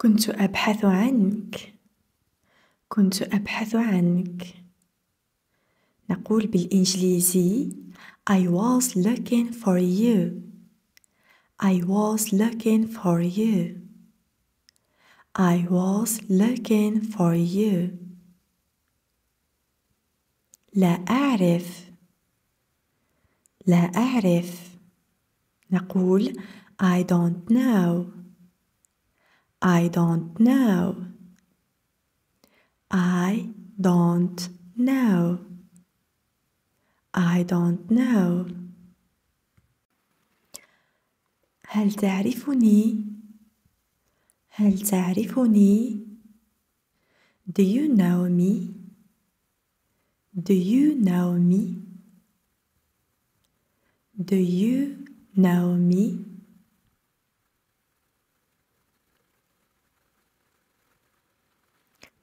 كنت أبحث عنك، كنت أبحث عنك. نقول بالإنجليزي I was looking for you. I was looking for you. I was looking for you. لا أعرف، لا أعرف. نقول I don't know. I don't know. I don't know. I don't know. هل تعرفني؟ هل تعرفني؟ Do you know me? Do you know me? Do you know me?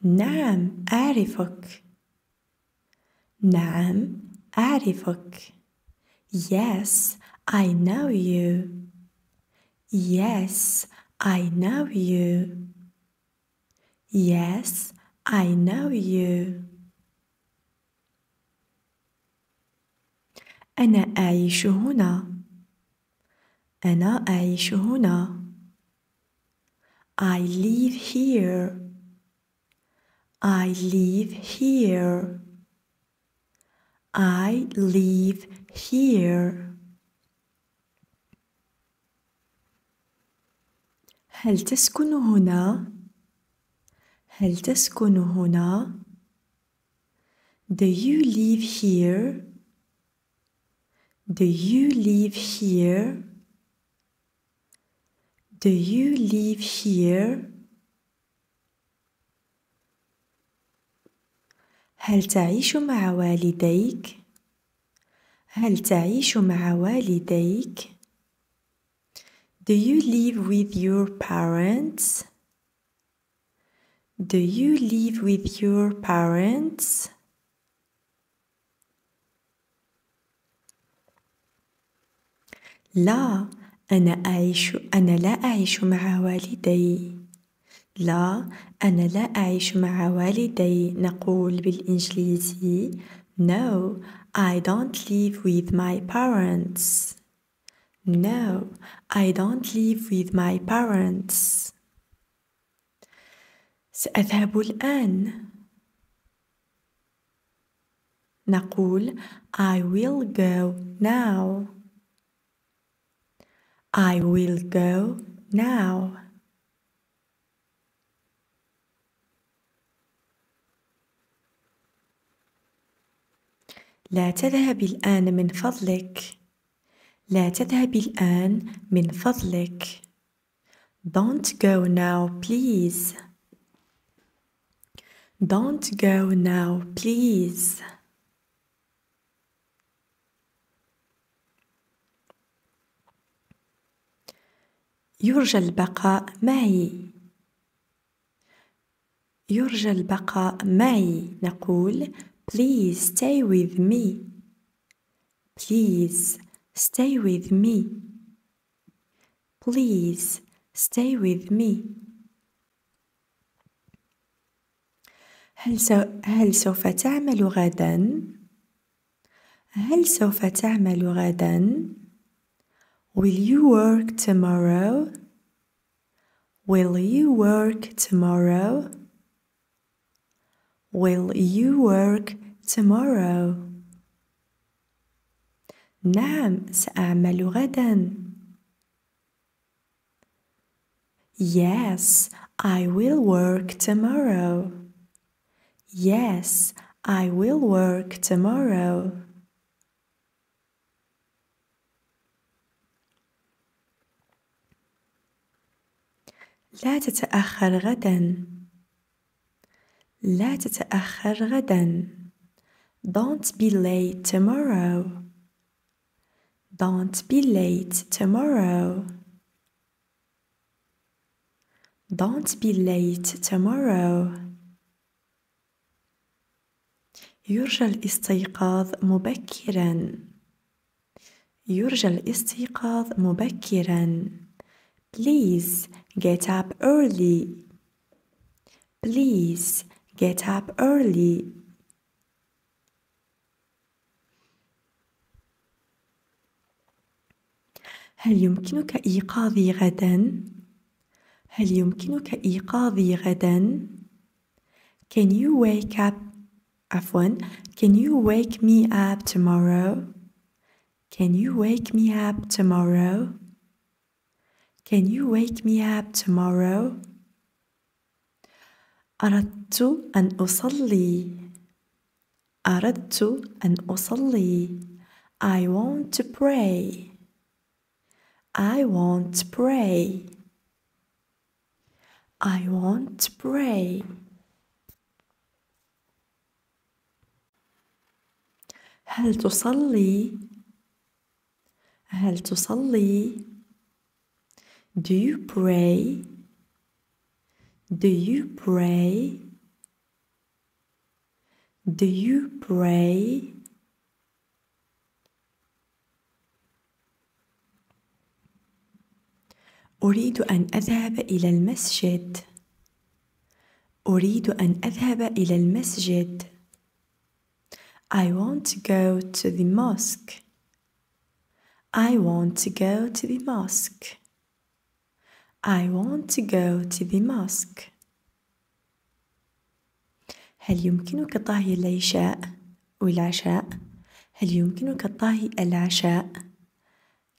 نعم أعرفك. نعم أعرفك. Yes, I know you. Yes, I know you. Yes, I know you. أنا أعيش هنا. أنا أعيش هنا. I live here. I live here. I live here. هل تسكن هنا؟ هل تسكن هنا؟ Do you live here? Do you live here? Do you live here? هل تعيش مع والديك؟ هل تعيش مع والديك؟ Do you live with your parents? Do you live with your parents? لا، أنا لا أعيش مع والدي. لا، أنا لا أعيش مع والدي. نقول بالإنجليزي No, I don't live with my parents. No, I don't live with my parents. سأذهب الآن. نقول I will go now. I will go now. لا تذهب الآن من فضلك. لا تذهب الآن من فضلك. Don't go now, please. Don't go now, please. يرجى البقاء معي. يرجى البقاء معي. نقول Please stay with me. Please stay with me. Please stay with me. هل سوف تعمل غدا؟ هل سوف تعمل غدا؟ Will you work tomorrow? Will you work tomorrow? Will you work tomorrow? نعم سأعمل غدا. Yes, I will work tomorrow. Yes, I will work tomorrow. لا تتأخر غدا. لا تتأخر غدا. Don't be late tomorrow. Don't be late tomorrow. Don't be late tomorrow. يرجى الاستيقاظ مبكرا. يرجى الاستيقاظ مبكرا. Please get up early. Please get up early. هل يمكنك إيقاظي غدا؟ هل يمكنك إيقاظي غدا؟ Can you wake up? عفوا. Can you wake me up tomorrow? Can you wake me up tomorrow? Can you wake me up tomorrow? أردت أن أصلي. أردت أن أصلي. I want to pray. I want to pray. I want to pray. هل تصلي؟ هل تصلي؟ Do you pray? Do you pray? Do you pray? أريد أن أذهب إلى المسجد. أريد أن أذهب إلى المسجد. I want to go to the mosque. I want to go to the mosque. I want to go to the mosque. هل يمكنك طهي العشاء؟ والعشاء. هل يمكنك طهي العشاء؟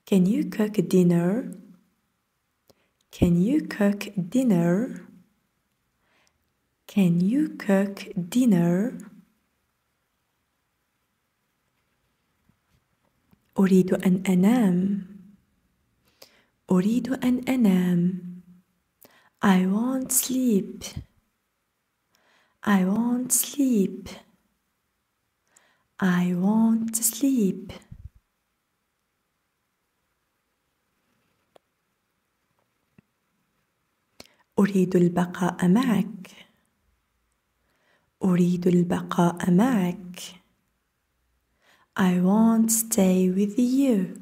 Can you cook dinner? Can you cook dinner? Can you cook dinner? أريد أن أنام. أريد أن أنام. I won't sleep. I won't sleep. I won't sleep. أريد البقاء معك. أريد البقاء معك. I won't stay with you.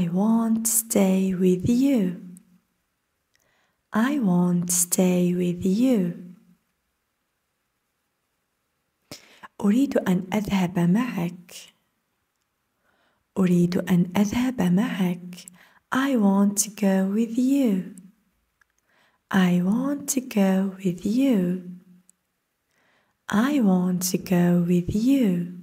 I won't stay with you. I won't stay with you. أريد أن أذهب معك. أريد أن أذهب معك. I want to go with you. I want to go with you. I want to go with you.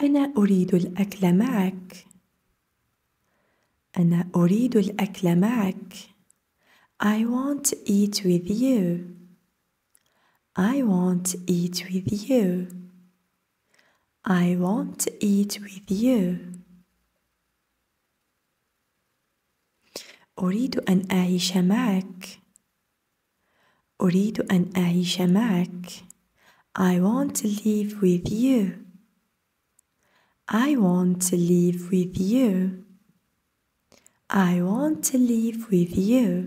أنا أريد الأكل معك. أنا أريد الأكل معك. I want to eat with you. I want to eat with you. I want to eat with you. أريد أن أعيش معك. أريد أن أعيش معك. I want to live with you. I want to live with you. I want to live with you.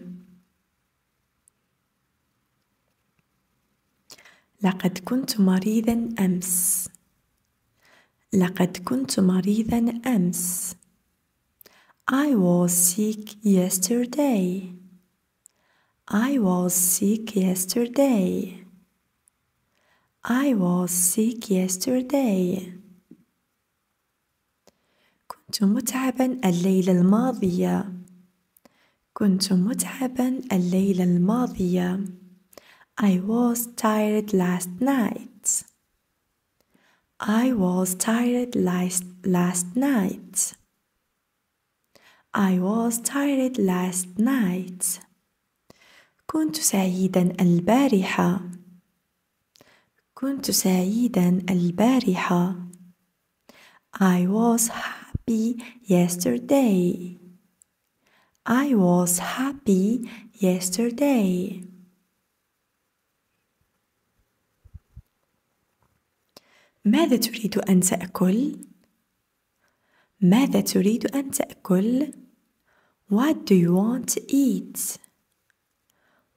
لقد كنت مريضا أمس. لقد كنت مريضا أمس. I was sick yesterday. I was sick yesterday. I was sick yesterday. كنت متعبا الليلة الماضية. كنت متعبا الليلة الماضية. I was tired last night. I was tired last night. I was tired last night. كنت سعيدا البارحة. كنت سعيدا البارحة. I was happy yesterday. I was happy yesterday. ماذا تريد أن تأكل؟ ماذا تريد أن تأكل؟ What do you want to eat?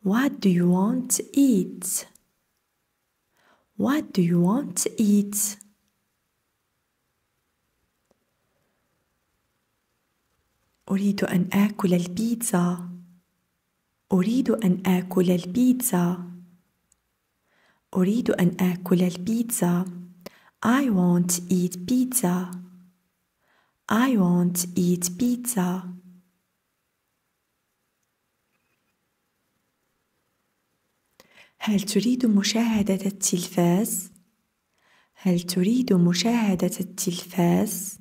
What do you want to eat? What do you want to eat? أريد أن آكل البيتزا. أريد أن آكل البيتزا. أريد أن آكل البيتزا. I want to eat pizza. I want to eat pizza. هل تريد مشاهدة التلفاز؟ هل تريد مشاهدة التلفاز؟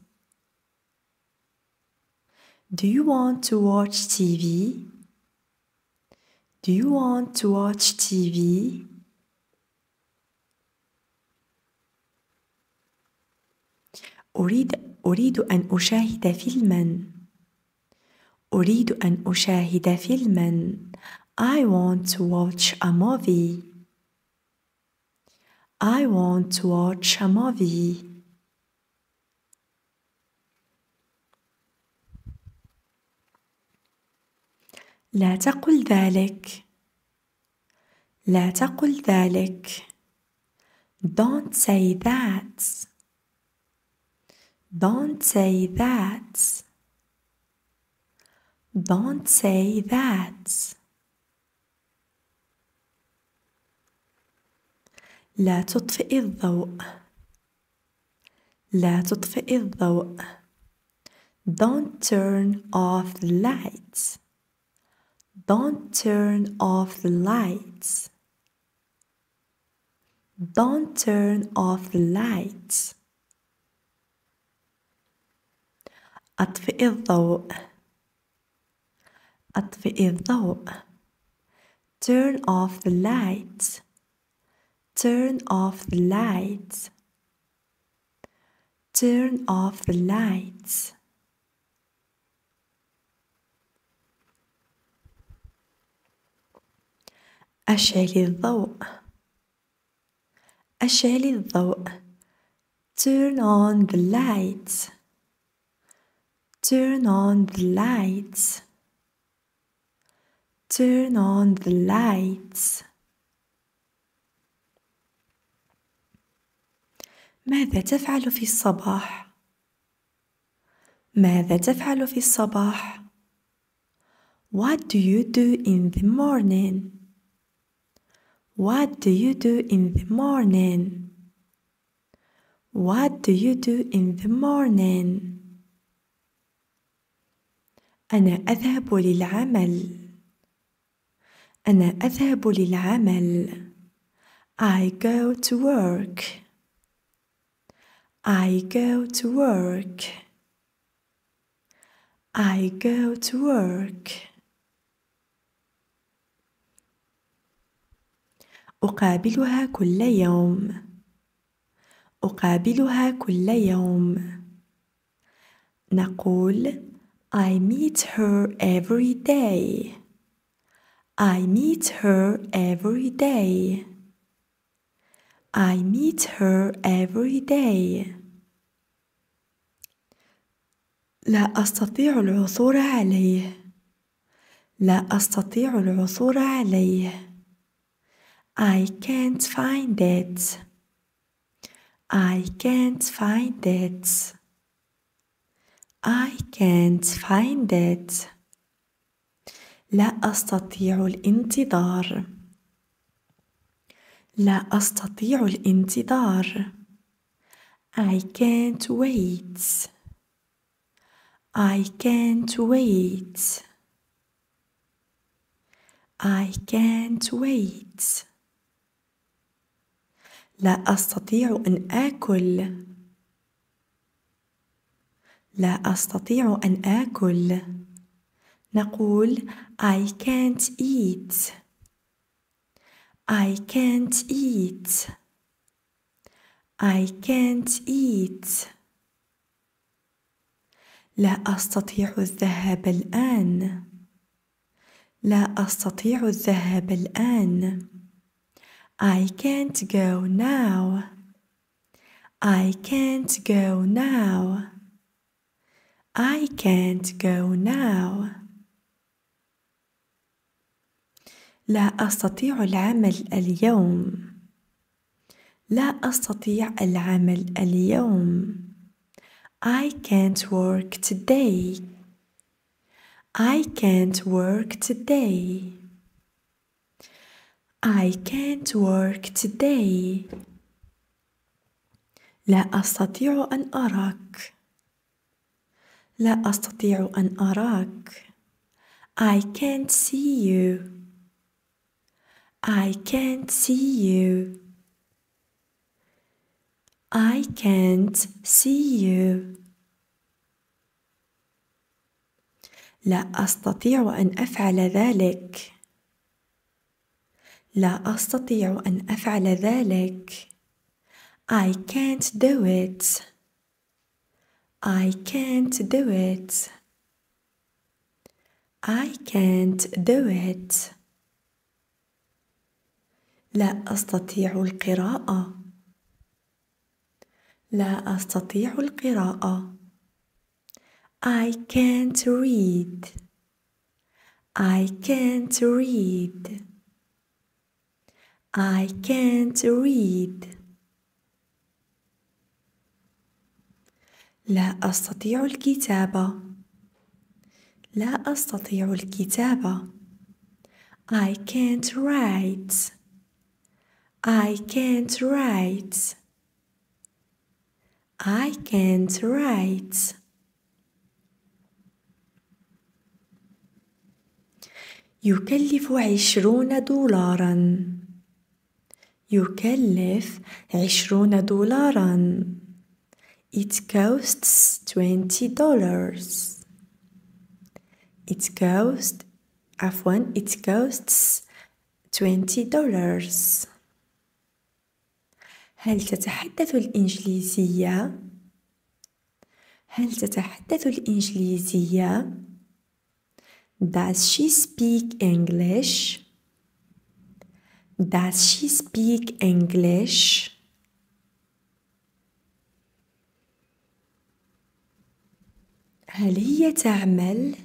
Do you want to watch TV? Do you want to watch TV? أريد أن أشاهد فيلما. أريد أن أشاهد فيلما. I want to watch a movie. I want to watch a movie. لا تقل ذلك. لا تقل ذلك. Don't say that. Don't say that. Don't say that. لا تطفئ الضوء. لا تطفئ الضوء. Don't turn off the lights. Don't turn off the lights. Don't turn off the lights. أطفئ الضوء. أطفئ الضوء. Turn off the lights. Turn off the lights. Turn off the lights. أشعل الضوء. أشعل الضوء. Turn on the lights. Turn on the lights. Turn on the lights. ماذا تفعل في الصباح؟ ماذا تفعل في الصباح؟ What do you do in the morning? What do you do in the morning? What do you do in the morning? أنا أذهب للعمل. أنا أذهب للعمل. I go to work. I go to work. I go to work. أقابلها كل يوم. أقابلها كل يوم. نقول I meet her every day. I meet her every day. I meet her every day. لا أستطيع العثور عليه. لا أستطيع العثور عليه. I can't find it. I can't find it. I can't find it. لا أستطيع الانتظار. لا أستطيع الانتظار. I can't wait. I can't wait. I can't wait. لا أستطيع أن آكل. لا أستطيع أن آكل. نقول I can't eat. I can't eat. I can't eat. لا أستطيع الذهاب الآن. لا أستطيع الذهاب الآن. I can't go now. I can't go now. I can't go now. لا أستطيع العمل اليوم. لا أستطيع العمل اليوم. I can't work today. I can't work today. I can't work today. لا أستطيع أن أراك. لا أستطيع أن أراك. I can't see you. I can't see you. I can't see you. لا أستطيع أن أفعل ذلك. لا أستطيع أن أفعل ذلك. I can't do it. I can't do it. I can't do it. لا أستطيع القراءة. لا أستطيع القراءة. I can't read. I can't read. I can't read. لا أستطيع الكتابة. لا أستطيع الكتابة. I can't write. I can't write. I can't write. يكلف $20. يكلف $20. It costs $20. It costs $20. هل تتحدث الإنجليزية؟ هل تتحدث الإنجليزية؟ Does she speak English? Does she speak English? هل هي تعمل؟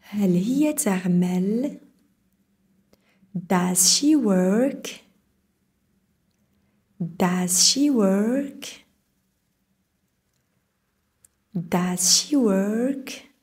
هل هي تعمل؟ Does she work? Does she work? Does she work?